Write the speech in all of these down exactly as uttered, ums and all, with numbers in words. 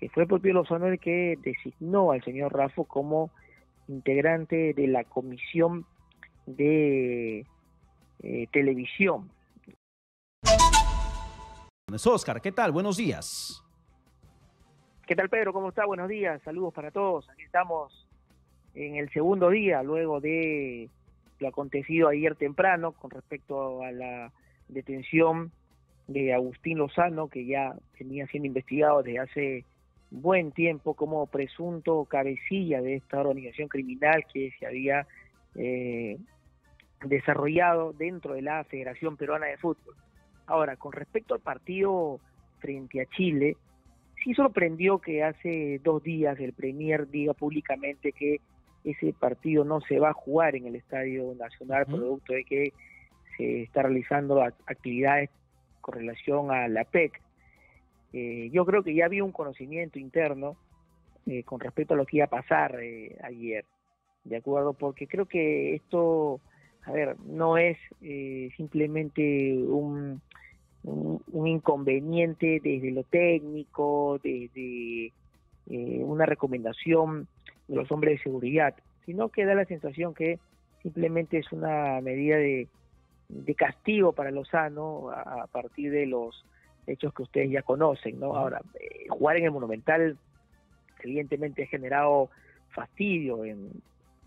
que fue el propio Lozano el que designó al señor Raffo como integrante de la comisión de eh, televisión. Óscar, ¿qué tal? Buenos días. ¿Qué tal, Pedro? ¿Cómo está? Buenos días, saludos para todos. Aquí estamos en el segundo día, luego de lo acontecido ayer temprano con respecto a la detención de Agustín Lozano, que ya venía siendo investigado desde hace buen tiempo como presunto cabecilla de esta organización criminal que se había eh, desarrollado dentro de la Federación Peruana de Fútbol. Ahora, con respecto al partido frente a Chile, sí sorprendió que hace dos días el Premier diga públicamente que ese partido no se va a jugar en el Estadio Nacional, uh-huh, producto de que se está realizando actividades con relación a la P E C. Eh, yo creo que ya había un conocimiento interno eh, con respecto a lo que iba a pasar eh, ayer, ¿de acuerdo? Porque creo que esto, a ver, no es eh, simplemente un, un, un inconveniente desde lo técnico, desde eh, una recomendación de los hombres de seguridad, sino que da la sensación que simplemente es una medida de, de castigo para Lozano a, a partir de los hechos que ustedes ya conocen, ¿no? Ahora, eh, jugar en el Monumental evidentemente ha generado fastidio en,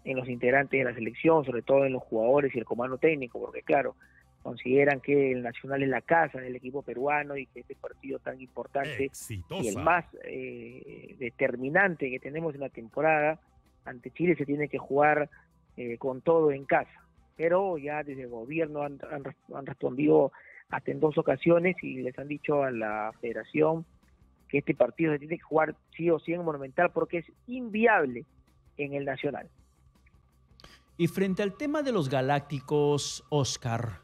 en los integrantes de la selección, sobre todo en los jugadores y el comando técnico, porque claro, consideran que el Nacional es la casa del equipo peruano y que este partido tan importante Exitosa. y el más eh, determinante que tenemos en la temporada ante Chile se tiene que jugar eh, con todo en casa. Pero ya desde el gobierno han, han, han respondido hasta en dos ocasiones y les han dicho a la federación que este partido se tiene que jugar sí o sí en Monumental porque es inviable en el Nacional. Y frente al tema de los galácticos, Óscar,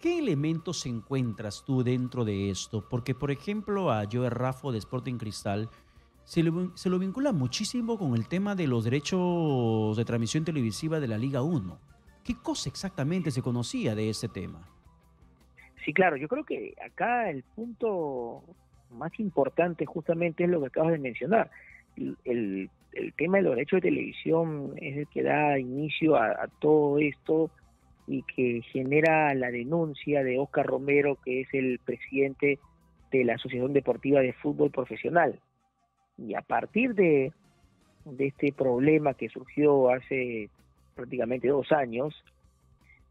¿qué elementos encuentras tú dentro de esto? Porque, por ejemplo, a Joel Raffo de Sporting Cristal se lo, se lo vincula muchísimo con el tema de los derechos de transmisión televisiva de la Liga uno. ¿Qué cosa exactamente se conocía de ese tema? Sí, claro, yo creo que acá el punto más importante justamente es lo que acabas de mencionar. El, el tema de los derechos de televisión es el que da inicio a, a todo esto y que genera la denuncia de Óscar Romero, que es el presidente de la Asociación Deportiva de Fútbol Profesional. Y a partir de, de este problema que surgió hace prácticamente dos años,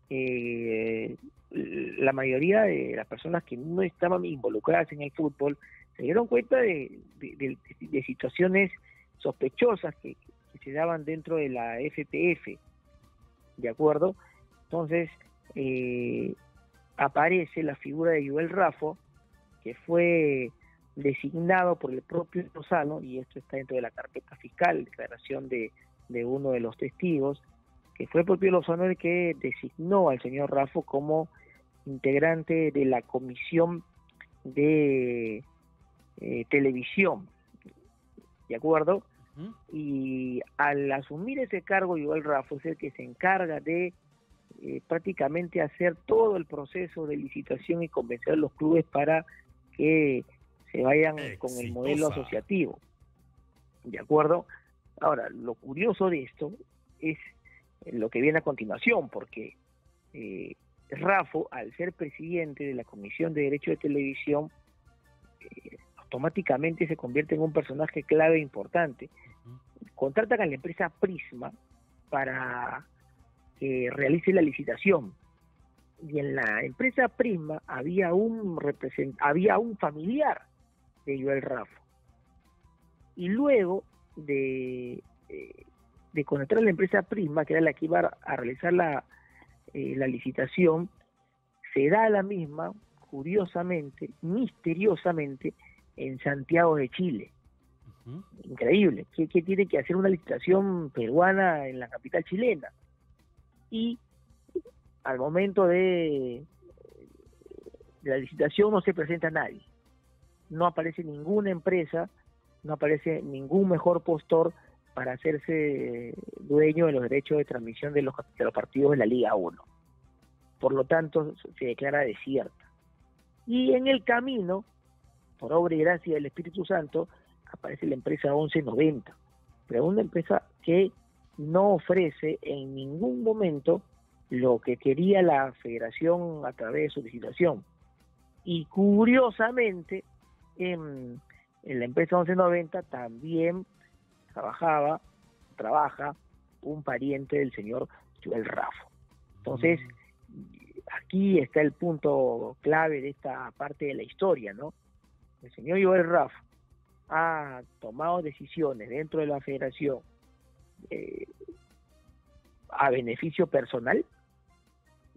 eh, la mayoría de las personas que no estaban involucradas en el fútbol se dieron cuenta de, de, de, de situaciones sospechosas que, que se daban dentro de la F P F, ¿de acuerdo? Entonces eh, aparece la figura de Joel Raffo, que fue designado por el propio Lozano, y esto está dentro de la carpeta fiscal, declaración de, de uno de los testigos, que fue el propio Lozano el que designó al señor Raffo como integrante de la comisión de eh, televisión, ¿de acuerdo? Uh-huh. Y al asumir ese cargo, Joel Raffo es el que se encarga de Eh, prácticamente hacer todo el proceso de licitación y convencer a los clubes para que se vayan Exitosa. con el modelo asociativo, ¿de acuerdo? Ahora, lo curioso de esto es lo que viene a continuación, porque eh, Raffo, al ser presidente de la Comisión de Derecho de Televisión, eh, automáticamente se convierte en un personaje clave e importante. Contratan a la empresa Prisma para que realice la licitación, y en la empresa Prisma había un represent- había un familiar de Joel Raffo, y luego de, de contratar a la empresa Prisma, que era la que iba a realizar la, eh, la licitación, se da la misma, curiosamente, misteriosamente, en Santiago de Chile. Uh-huh. Increíble, ¿qué, qué tiene que hacer una licitación peruana en la capital chilena? Y al momento de, de la licitación no se presenta nadie, no aparece ninguna empresa, no aparece ningún mejor postor para hacerse dueño de los derechos de transmisión de los, de los partidos de la Liga uno. Por lo tanto, se declara desierta. Y en el camino, por obra y gracia del Espíritu Santo, aparece la empresa once noventa, pero una empresa que no ofrece en ningún momento lo que quería la federación a través de su licitación. Y curiosamente, en, en la empresa once noventa también trabajaba, trabaja un pariente del señor Joel Raffo. Entonces, aquí está el punto clave de esta parte de la historia, ¿no? El señor Joel Raffo ha tomado decisiones dentro de la federación eh, a beneficio personal,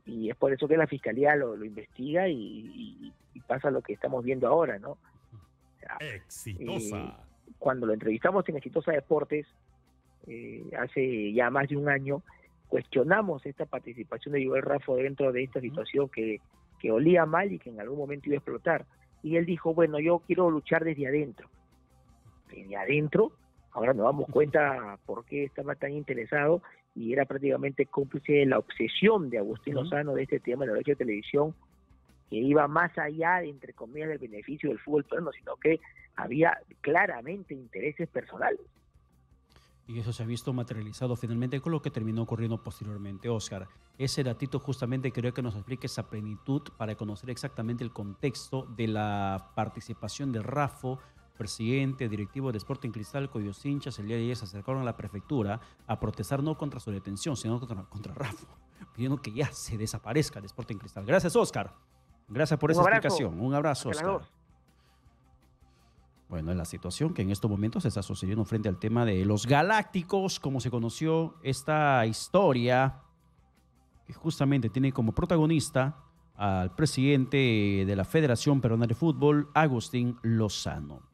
y es por eso que la fiscalía lo, lo investiga y, y, y pasa lo que estamos viendo ahora, ¿no? O sea, Exitosa. Eh, cuando lo entrevistamos en Exitosa Deportes, eh, hace ya más de un año, cuestionamos esta participación de Joel Raffo dentro de esta situación que, que olía mal y que en algún momento iba a explotar. Y él dijo, bueno, yo quiero luchar desde adentro. Desde adentro, ahora nos damos cuenta por qué estaba tan interesado, y era prácticamente cómplice de la obsesión de Agustín Lozano de este tema de la noche de televisión, que iba más allá, entre comillas, del beneficio del fútbol peruano, sino que había claramente intereses personales. Y eso se ha visto materializado finalmente con lo que terminó ocurriendo posteriormente, Óscar. Ese datito justamente creo que nos explica esa plenitud para conocer exactamente el contexto de la participación de Raffo, presidente, directivo de Sporting Cristal, cuyos hinchas el día de ayer se acercaron a la prefectura a protestar no contra su detención, sino contra, contra Raffo, pidiendo que ya se desaparezca de Sporting Cristal. Gracias, Óscar. Gracias por esa explicación. Un abrazo, Óscar. Bueno, es la situación que en estos momentos se está sucediendo frente al tema de los galácticos, como se conoció esta historia, que justamente tiene como protagonista al presidente de la Federación Peruana de Fútbol, Agustín Lozano.